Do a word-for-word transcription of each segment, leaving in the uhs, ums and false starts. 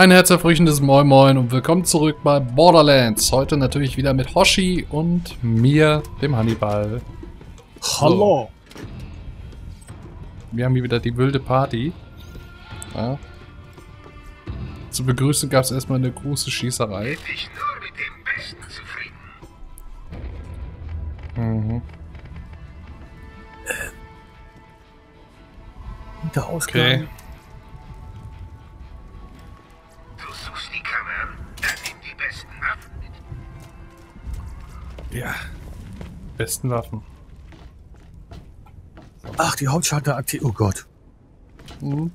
Ein herzerfrischendes Moin Moin und willkommen zurück bei Borderlands. Heute natürlich wieder mit Hoshi und mir, dem Hannibal. Hallo. So. Wir haben hier wieder die wilde Party. Ja. Zu begrüßen gab es erstmal eine große Schießerei. Hätte ich nur mit dem Besten zufrieden. Mhm. Wieder Ausgang. Okay. Ja, besten Waffen. Ach, die Hauptschalter aktiv. Oh Gott. Mhm.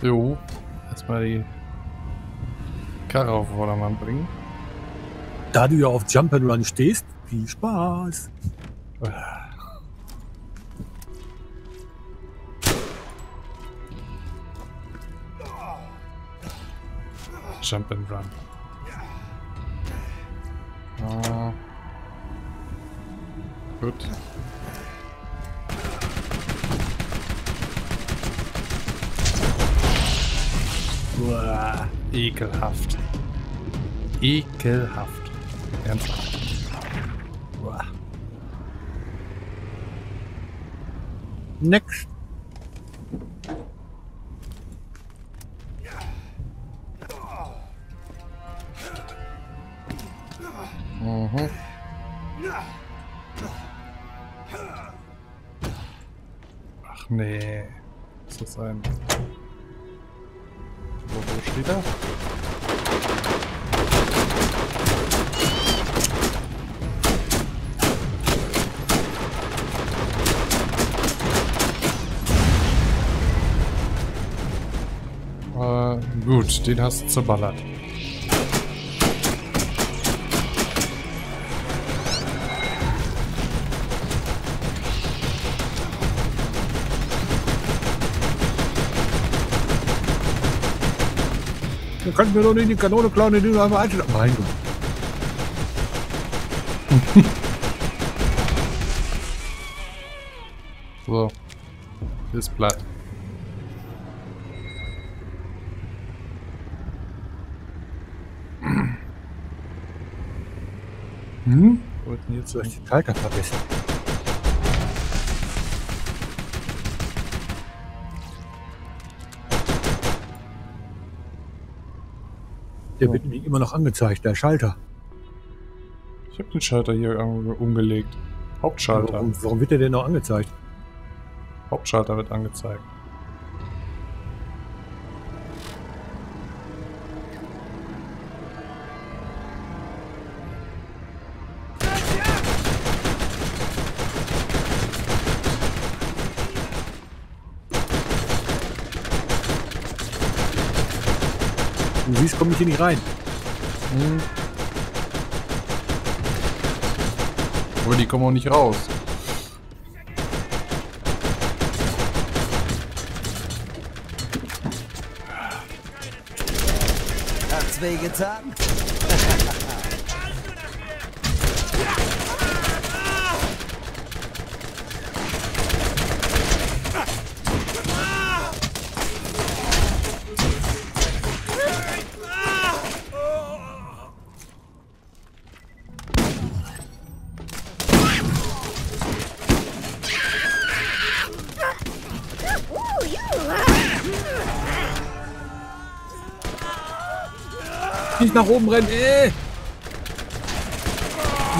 Jo, erstmal die Karre auf den Vordermann bringen. Da du ja auf Jump'n'Run stehst, viel Spaß. Jump and Run. Ah. Gut. Uah, ekelhaft. Ekelhaft. Ernsthaft. Uah. Next. Mhm. Ach nee, muss das sein? Wo, wo steht er? Äh, gut, den hast du zerballert. Da könnten wir doch nicht die Kanone klauen, die du einfach einschlagen. Mein Gott. So. Ist platt. Hm? Wollten jetzt vielleicht die Kalter verbessern. Der wird mir immer noch angezeigt, der Schalter. Ich habe den Schalter hier umgelegt. Hauptschalter. Warum, warum wird der denn noch angezeigt? Hauptschalter wird angezeigt. Du siehst, komme ich hier nicht rein. Hm. Aber die kommen auch nicht raus. Hat's wehgetan? Nicht nach oben rennen, ey!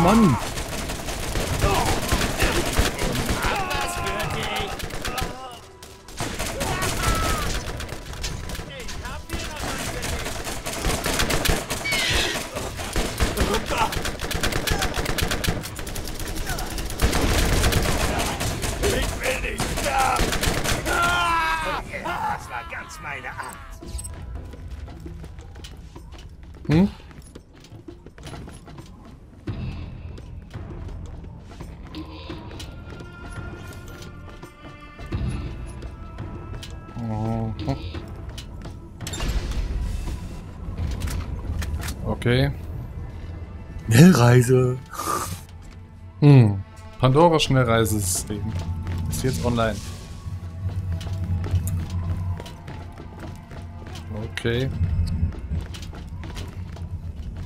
Mann! Das war ganz meine Art. Hm? Okay. Schnellreise. Hm. Pandora Schnellreisesystem. Ist jetzt online. Okay.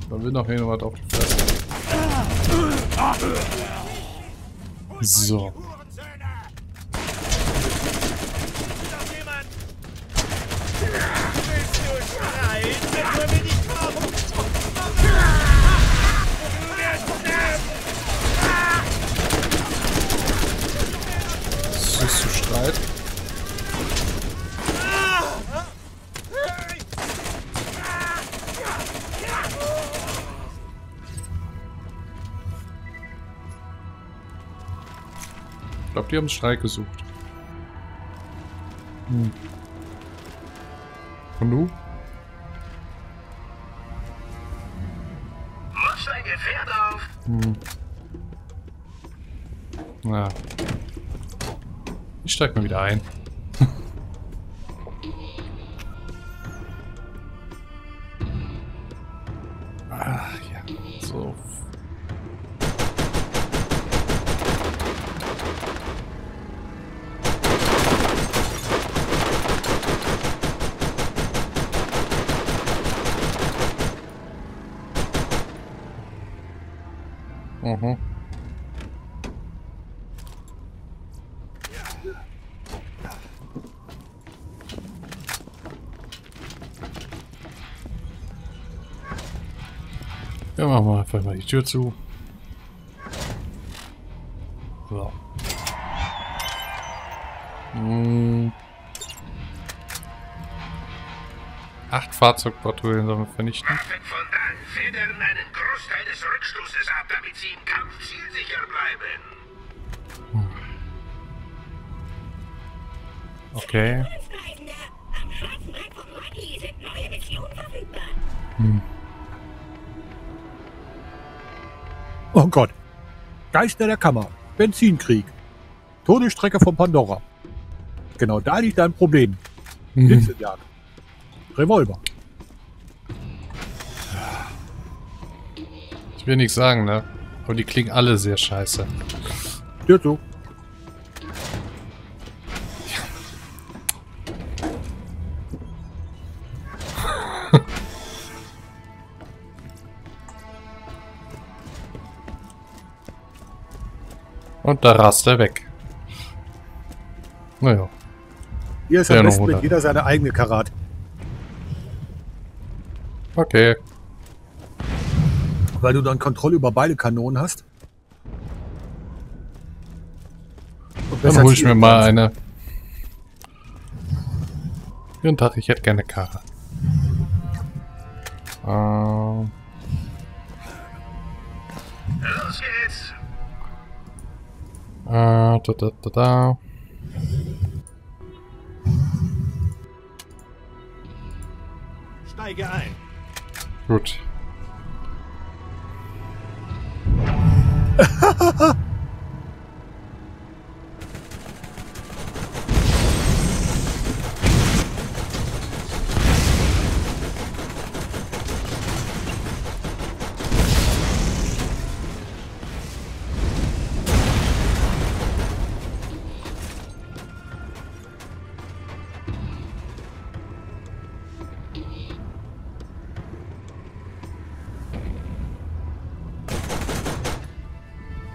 Da will noch jemand auf die Fresse. So. Ich glaube, die haben Streik gesucht. Hm. Und du? Mach dein Gefährt auf! Hm. Na. Ja. Ich steig mal wieder ein. Ach ja, so. Mhm. Ja, machen wir einfach mal die Tür zu. So. Hm. Acht Fahrzeugpatrouillen sollen wir vernichten. Waffen von allen Federn, einen Großteil des Rückstoßes ab, damit sie im Kampf zielsicher bleiben. Hm. Okay. Hm. Oh Gott. Geister der Kammer. Benzinkrieg. Todesstrecke von Pandora. Genau da liegt ein Problem. Mhm. Blitzenjagd. Revolver. Ich will nichts sagen, ne? Aber die klingen alle sehr scheiße. Tür zu. Und da rast er weg. Naja. Hier ist am besten mit jeder seine eigene Karat. Okay. Weil du dann Kontrolle über beide Kanonen hast. Dann hol ich mir mal eine. Guten Tag, ich hätte gerne Karat. Ähm. Los geht's! Ah, da, da, da, da. Steige ein. Gut.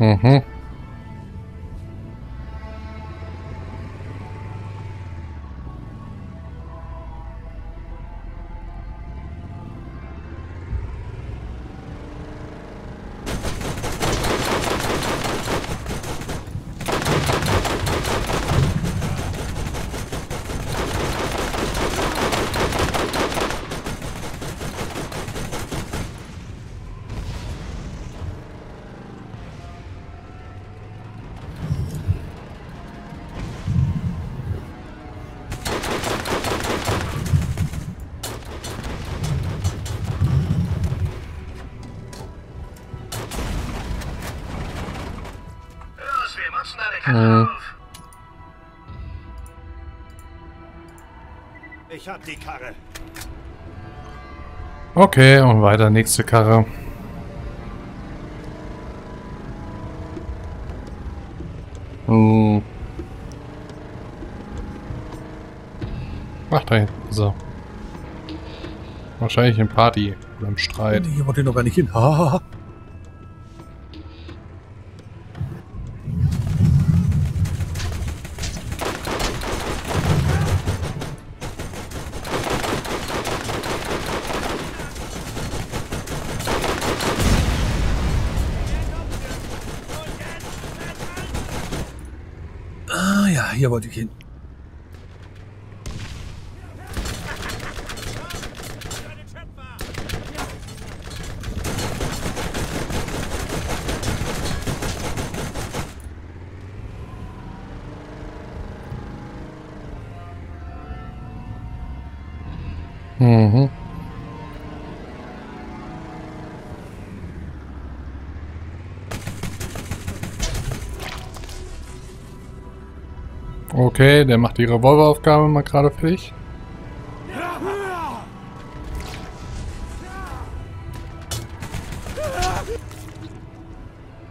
Mhm. Ich hab die Karre. Okay, und weiter nächste Karre. Oh. Ach, da hin. So. Wahrscheinlich in Party oder im Streit. Hier wollte ich noch gar nicht hin. Hahaha. Hier wollte ich hin. Mhm. Okay, der macht die Revolveraufgabe mal gerade fertig.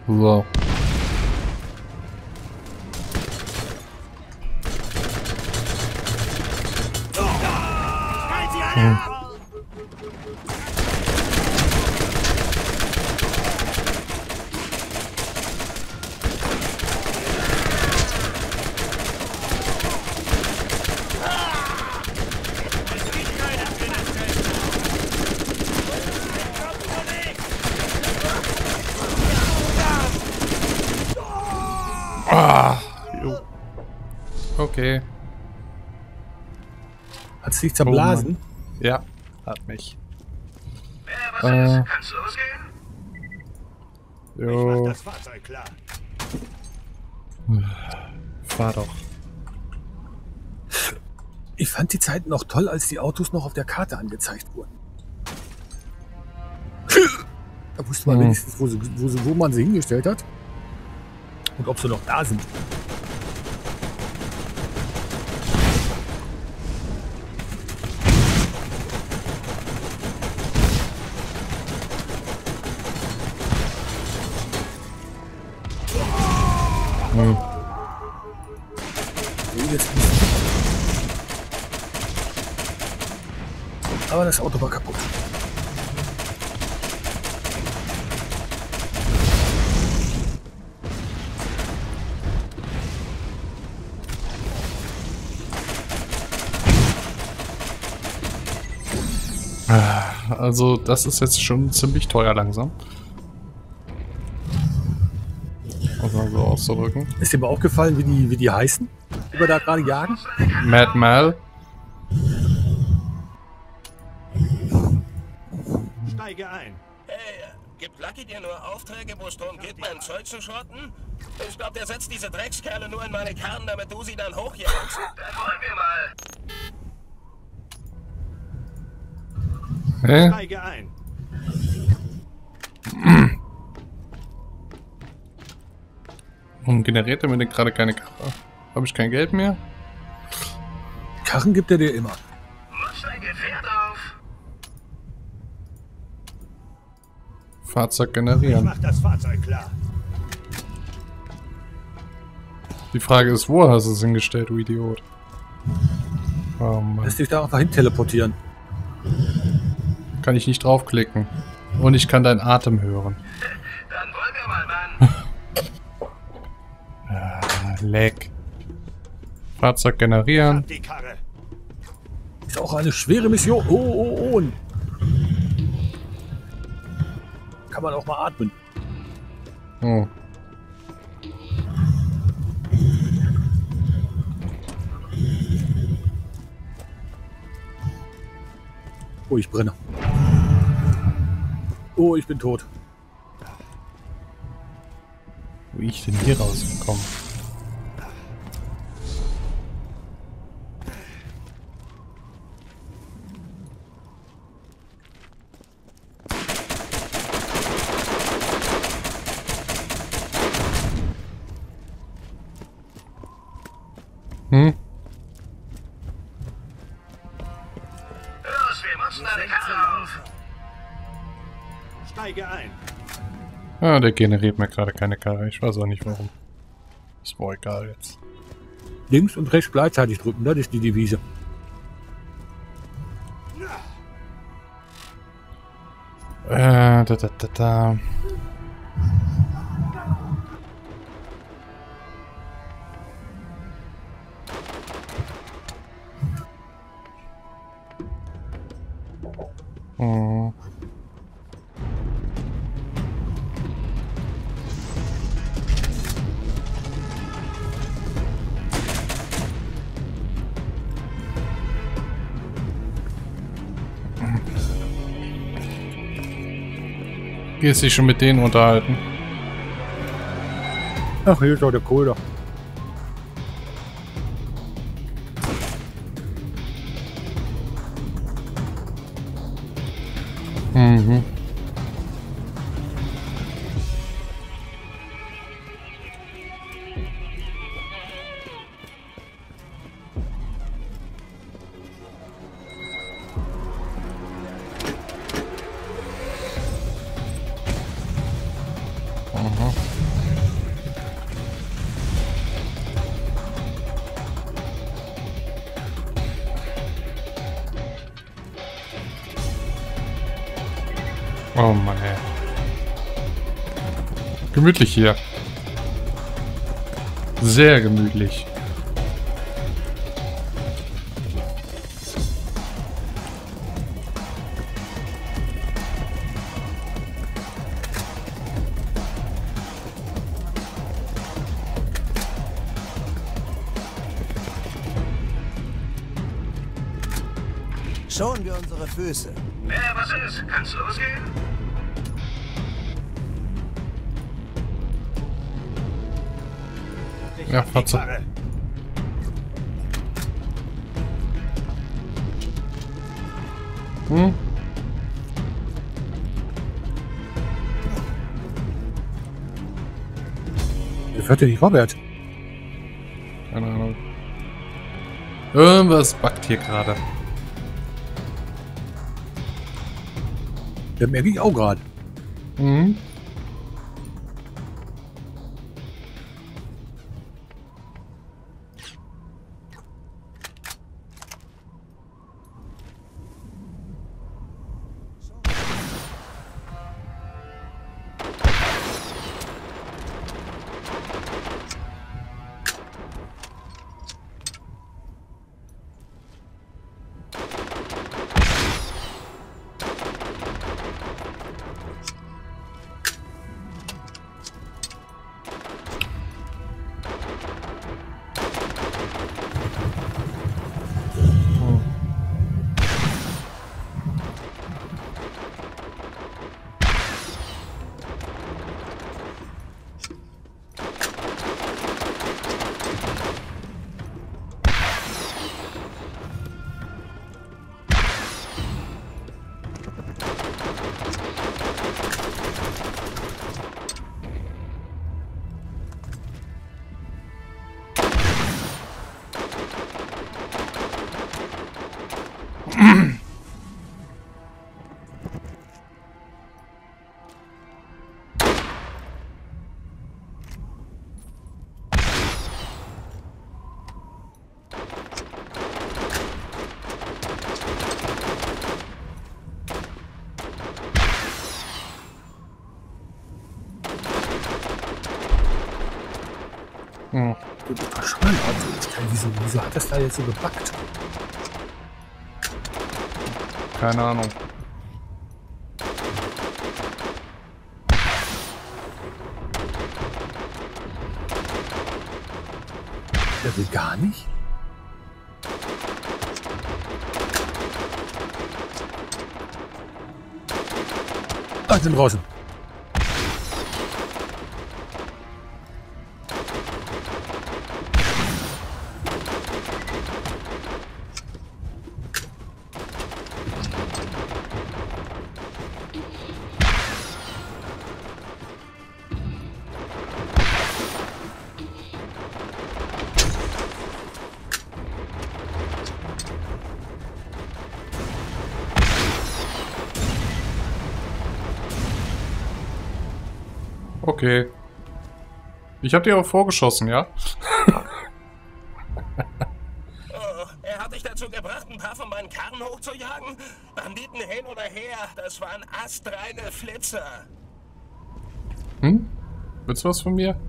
So. Hm. Okay. Hat sich zerblasen? Oh, ja, hat mich. Wenn er was äh. ist, kann's losgehen? Jo. Ich mach das Fahrzeug klar. Fahr doch. Ich fand die Zeit noch toll, als die Autos noch auf der Karte angezeigt wurden. Da wusste man hm. wenigstens, wo, sie, wo, sie, wo man sie hingestellt hat. Und ob sie noch da sind. Aber das Auto war kaputt. Also das ist jetzt schon ziemlich teuer langsam. Muss man so auszudrücken. Ist dir mal aufgefallen, wie die, wie die heißen? Die wir da gerade jagen? Mad Mal. Ein. Hey, gibt Lucky dir nur Aufträge, wo es darum geht, mein Zeug zu schrotten? Ich glaube, der setzt diese Dreckskerle nur in meine Karten, damit du sie dann hochjagst. Dann wollen wir mal. Hä? Steige ein. Und generiert er mir denn gerade keine Karre? Habe ich kein Geld mehr? Karren gibt er dir immer. Muss dein Gefährt auf. Fahrzeug generieren. Ich mach das Fahrzeug klar. Die Frage ist, wo hast du es hingestellt, du Idiot? Oh Mann. Lass dich da einfach hin teleportieren. Kann ich nicht draufklicken. Und ich kann deinen Atem hören. Dann wollen wir mal, Mann. ah, leck. Fahrzeug generieren. Die Karre. Ist auch eine schwere Mission. Oh, oh, oh. Kann man auch mal atmen. Oh. Oh, ich brenne. Oh, ich bin tot. Wie ich denn hier rausgekommen? Hm? Los, wir müssen eine Karre auf. Steige ein. Ah, der generiert mir gerade keine Karre. Ich weiß auch nicht warum. Ist mir egal jetzt. Links und rechts gleichzeitig drücken, das ist die Devise. Äh, da, da, da, da. Oh. Gehst dich schon mit denen unterhalten? Ach, hier ist doch der Kohler. Mhm. Oh Mann, ey. Gemütlich hier. Sehr gemütlich. Schonen wir unsere Füße. Wer was ist? Kann's losgehen? Ja, Fahrzeug. Hm? Der fährt ja nicht vorwärts. Keine Ahnung. Irgendwas backt hier gerade. Der merke ich auch gerade. Mhm. Hm. Das ist doch schön, wieso, wieso hat das da jetzt so gepackt? Keine Ahnung. Der will gar nicht? Ah, sind draußen. Okay. Ich hab dir auch vorgeschossen, ja? Oh, er hat dich dazu gebracht, ein paar von meinen Karren hochzujagen? Banditen hin oder her, das waren astreine Flitzer. Hm? Willst du was von mir?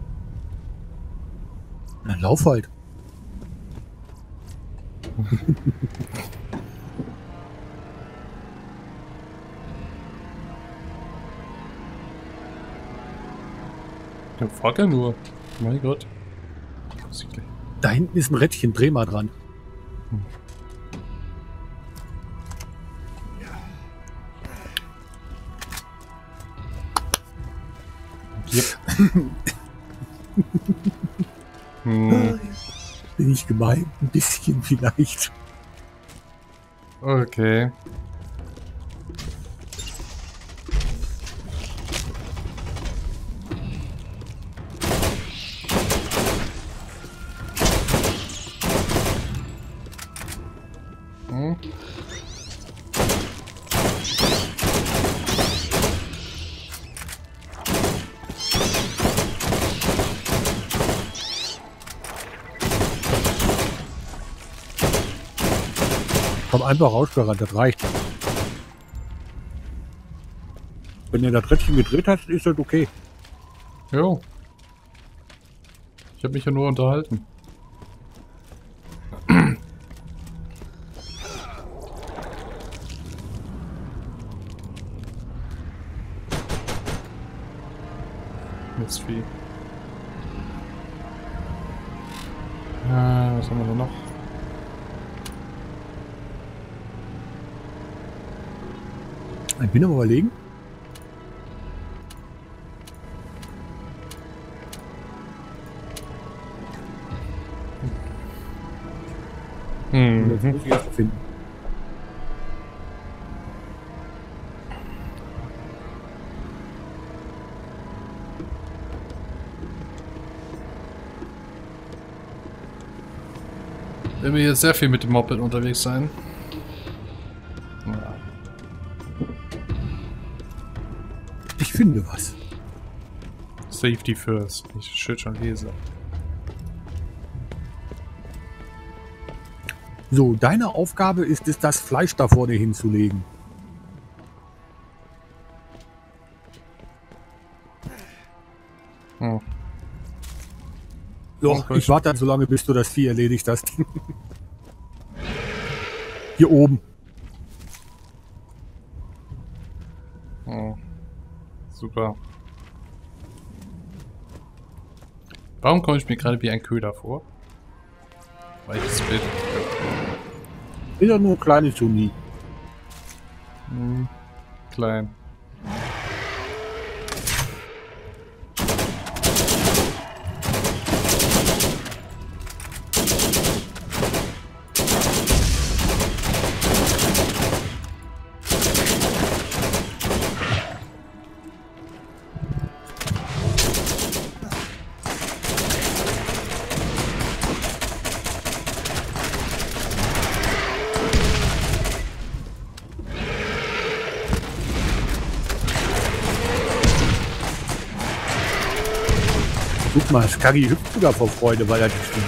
Na, lauf halt. Dann frag er nur. Mein Gott. Da hinten ist ein Rädchen. Dreh mal dran. Hm. Yep. Hm. Bin ich gemein? Ein bisschen vielleicht. Okay. Hm. Komm einfach rausgerannt, das reicht. Wenn ihr das Rädchen gedreht habt, ist das okay. Jo. Ich habe mich ja nur unterhalten. Jetzt viel. Ah, was haben wir da noch? Ich bin am Überlegen. Hm. Das muss ich erst finden. Wenn wir jetzt sehr viel mit dem Moped unterwegs sein. Ich finde was. Safety first. Ich schütze schon lese. So, deine Aufgabe ist es, das Fleisch da vorne hinzulegen. Hm. So, ich warte dann so lange, bis du das Vieh erledigt hast. Hier oben. Hm. Super. Warum komme ich mir gerade wie ein Köder vor? Weil ich es bin. Wieder nur kleine Juni. Hm, klein. Guck mal, Skaggi hüpft sogar vor Freude, weil er nicht stimmt.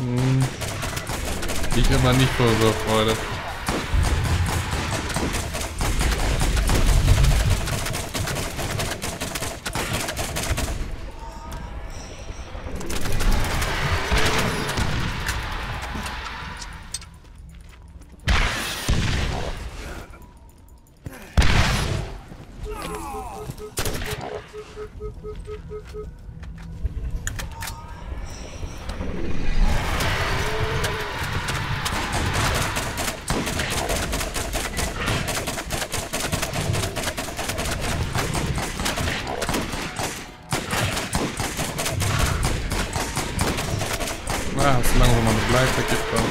Hm. Ich immer nicht vor so Freude. Ah, so lange, wo man mit Leib weggeht, dann.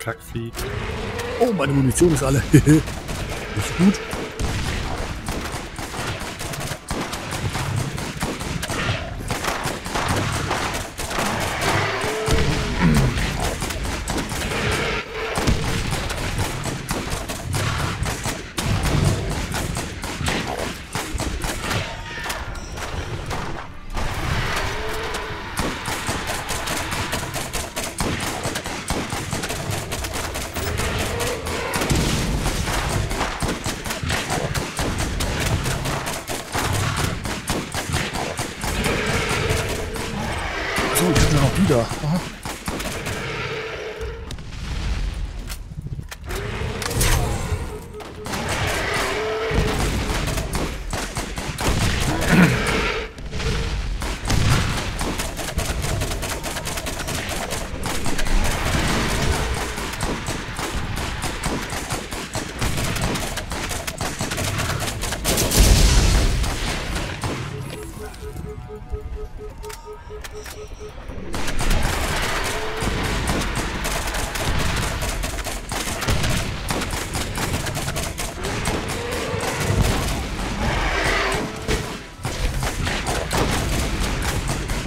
Kackvieh. Oh, meine Munition ist alle. Ist gut. Oh, wieder. Oh.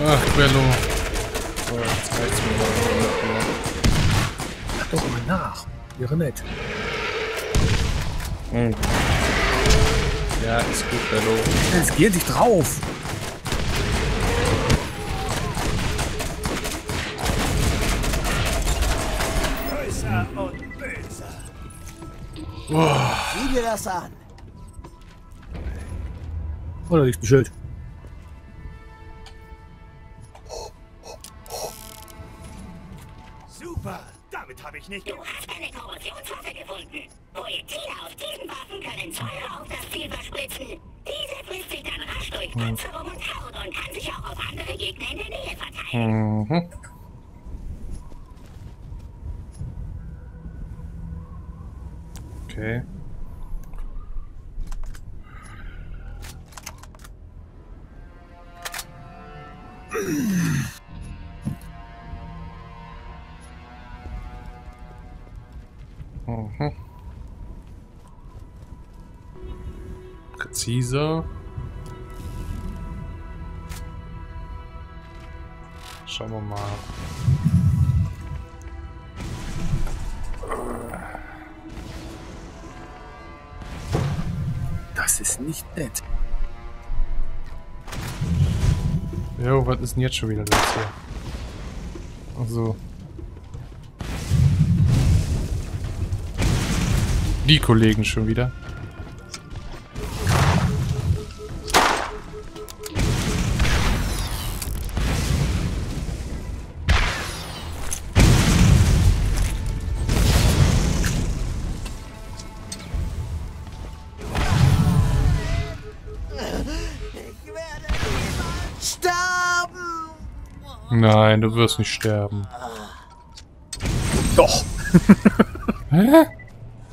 Ach, Bello. So, jetzt reicht's mir mal. Mach doch mal nach. Wäre nett. Hm. Ja, ist gut, Bello. Jetzt geh dich drauf. Größer und böser. Sieh dir das an. Oder nicht beschützt. Ich nicht. Du hast eine Korrosionswaffe gefunden. Projektile aus diesen Waffen können Feuer auf das Ziel verspritzen. Diese frisst sich dann rasch durch Panzerung und Haut und kann sich auch auf andere Gegner in der Nähe verteilen. Mhm. Okay. Mhm. Präziser. Schauen wir mal. Das ist nicht nett. Jo, was ist denn jetzt schon wieder los hier? Also. Die Kollegen schon wieder. Ich werde sterben. Nein, du wirst nicht sterben. Doch. Hä?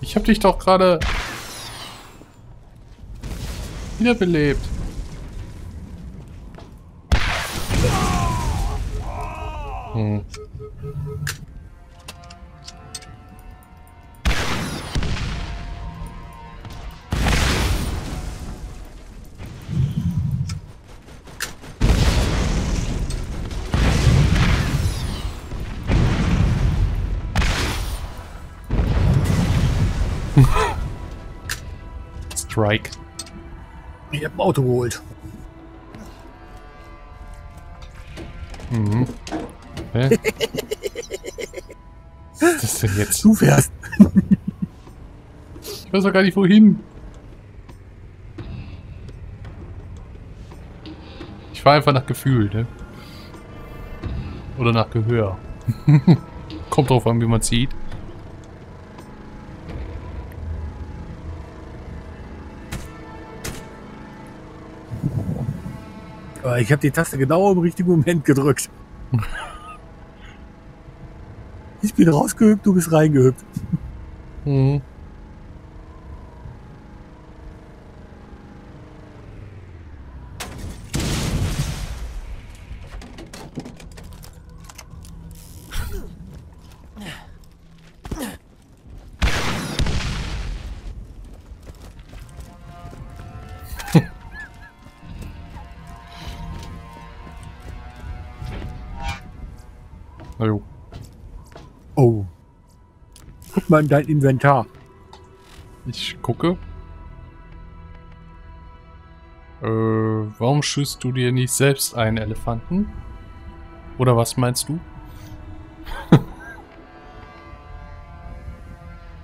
Ich hab dich doch gerade wiederbelebt. Hm. Strike. Ich hab ein Auto geholt. Mhm. Hä? Was ist das denn jetzt? Du fährst. Ich weiß doch gar nicht wohin. Ich fahre einfach nach Gefühl, ne? Oder nach Gehör. Kommt drauf an, wie man sieht. Ich habe die Taste genau im richtigen Moment gedrückt. Ich bin rausgehüpft, du bist reingehüpft. Mhm. Oh. Guck mal in dein Inventar. Ich gucke. Äh, warum schießt du dir nicht selbst einen Elefanten? Oder was meinst du?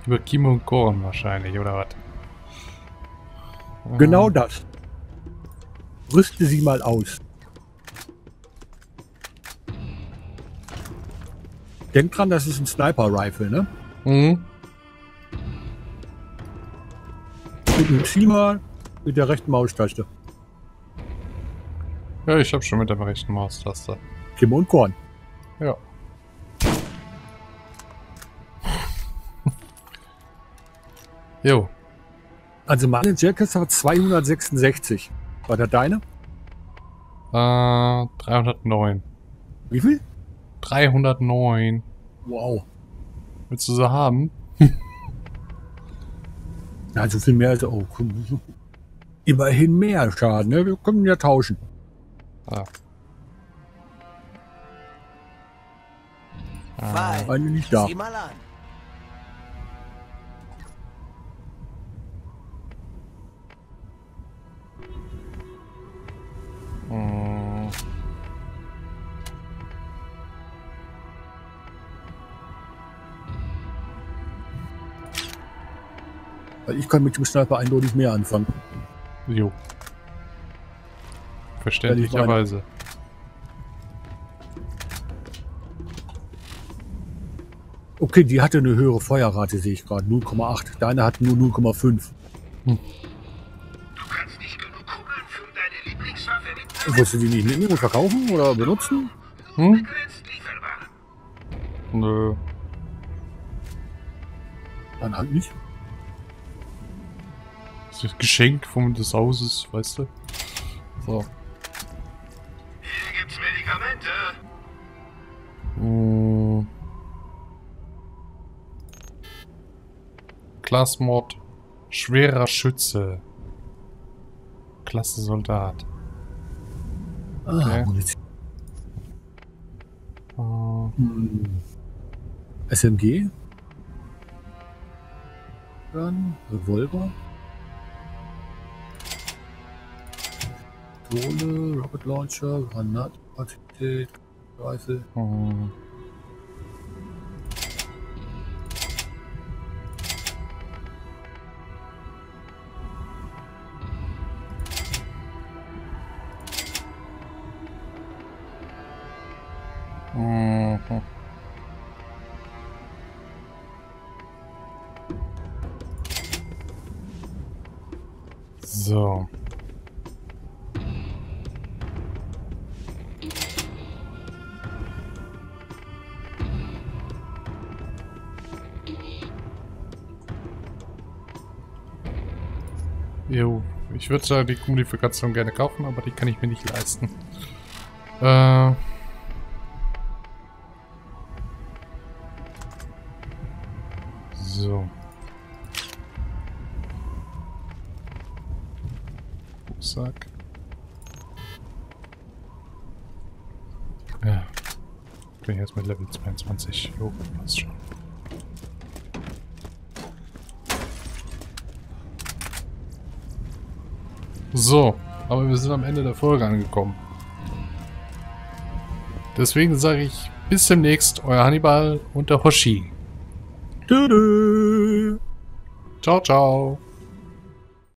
Über Kimo und Korn wahrscheinlich, oder was? Genau das. Rüste sie mal aus. Denk dran, das ist ein Sniper-Rifle, ne? Mhm. Mit dem Schieber, mit der rechten Maustaste. Ja, ich hab schon mit der rechten Maustaste. Kim und Korn. Ja. Jo. Also meine Jackass hat zweihundertsechsundsechzig. War der deine? Äh, dreihundertneun. Wie viel? dreihundertneun. Wow. Willst du sie haben? Ja, so viel mehr als auch. Immerhin mehr Schaden, ne? Wir können ja tauschen. Ah. Ah. Eine nicht da. Hm. Ich kann mit dem Sniper eindeutig mehr anfangen. Jo. Verständlicherweise. Okay, die hatte eine höhere Feuerrate, sehe ich gerade. null Komma acht. Deine hat nur null Komma fünf. Hm. Willst du die nicht mitnehmen und verkaufen oder benutzen? Hm? Nö. Dann halt nicht. Das ist geschenkt vom des Hauses, weißt du? So. Hier gibt's Medikamente. Hm. Klassmod. Schwerer Schütze. Klasse Soldat. Okay. Ah, hm. S M G? Dann Revolver? Drohne, Rocket Launcher, Granatenpartikel, Rifle. Hm. So. Jo, ich würde ja die Kumifikation gerne kaufen, aber die kann ich mir nicht leisten. Äh. So. Rucksack. Ja. Ich bin jetzt mit Level zweiundzwanzig. Jo, passt schon. So, aber wir sind am Ende der Folge angekommen. Deswegen sage ich bis demnächst, euer Hannibal und der Hoshi. Tü-tü. Ciao, ciao.